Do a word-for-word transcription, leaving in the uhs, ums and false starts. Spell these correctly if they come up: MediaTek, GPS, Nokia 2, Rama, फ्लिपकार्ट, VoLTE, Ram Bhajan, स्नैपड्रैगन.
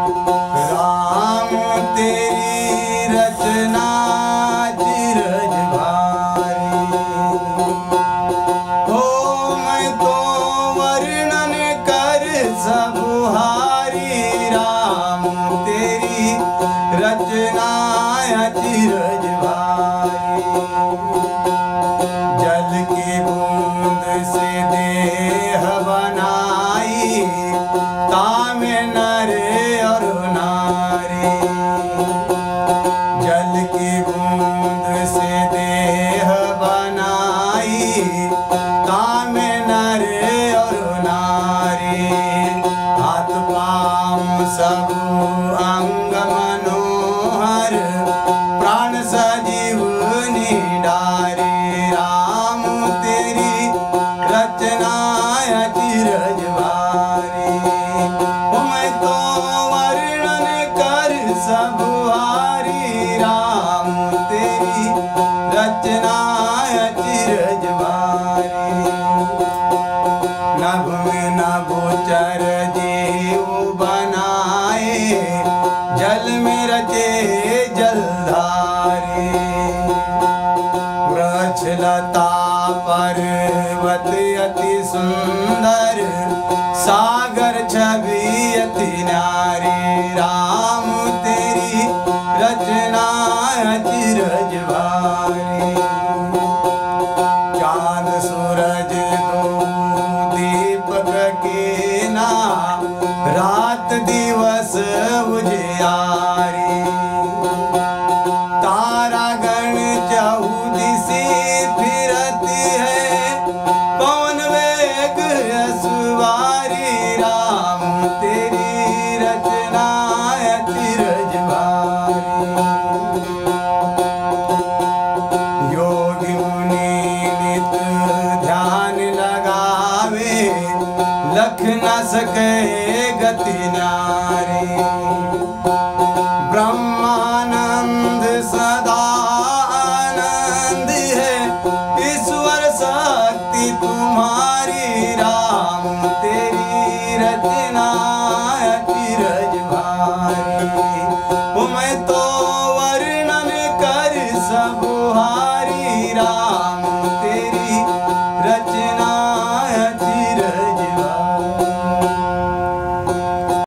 राम तेरी रचना चिरज भारी, ओ मैं तो वर्णन कर सबहारी। राम तेरी रचना चिरज भारी, जल की बूंद से देह बनाई, ताम नर जल की बूंद से देह बनाई, काम नर और नारी। हाथ पाँव सब अंग मनोहर, प्राण सजीव निडारे। राम तेरी रचना चिरज भारी, मैं तो वर्णन कर सबहारी। राम तेरी रचना चिरज भारी, नभ में नभोचर जीव बनाए, जल में रचे जलधारे। वृक्ष लता पर्वत अति सुंदर, सागर छवि अति नारी। राम तेरी रचना चिरज भारी, चाँद सूरज दो दीपक के ना, रात दिवस उजियारी। तारागण चहुदिशी फिरती है, पवन वेग सवारी। राम तेरी रचना चिरज भारी, योगी मुनि नित ध्यान लगावे, लख न सके गति नारी। ब्रह्मानंद सदा आनंद है, ईश्वर शक्ति तुम्हारी। राम तेरी रचना चिरज भारी, मैं तो वर्णन कर सबहारी। राम